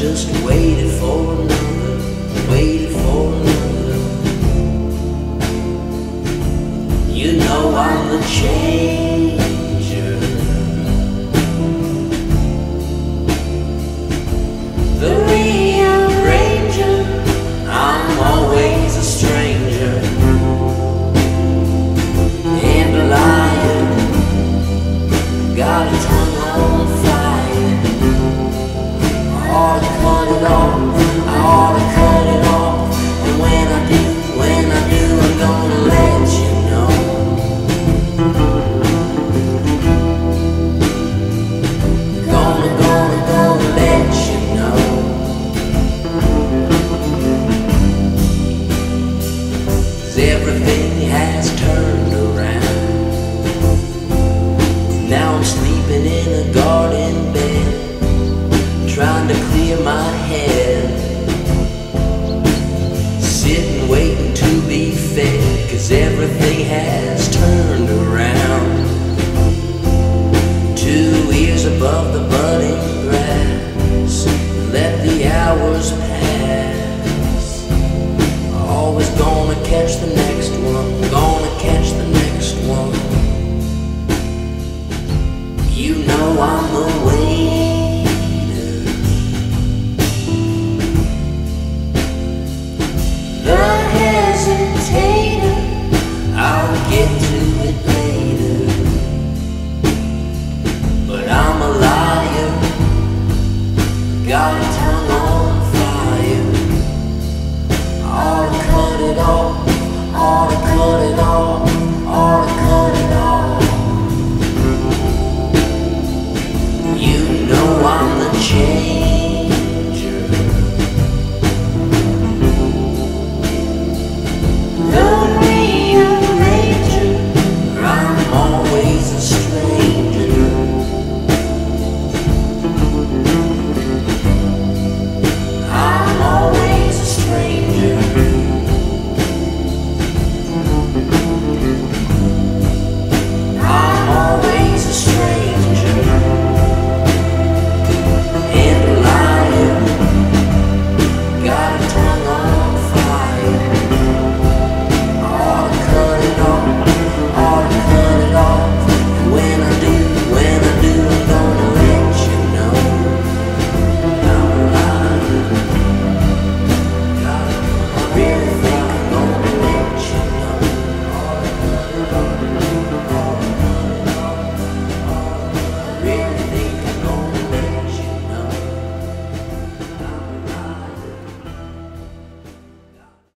just waited for another, waited for another. You know I'm a changer. The real ranger, I'm always a stranger and a liar. Got a tongue on fire. Everything has turned around. Now I'm sleeping in a garden bed, trying to clear my head, sitting waiting to be fed, 'cause everything has turned around. 2 years above the budding grass, let the hours pass. Always gonna catch the next one, gonna catch the next one. You know I'm the waiter, the hesitator. I'll get to it later, but I'm a liar. Got a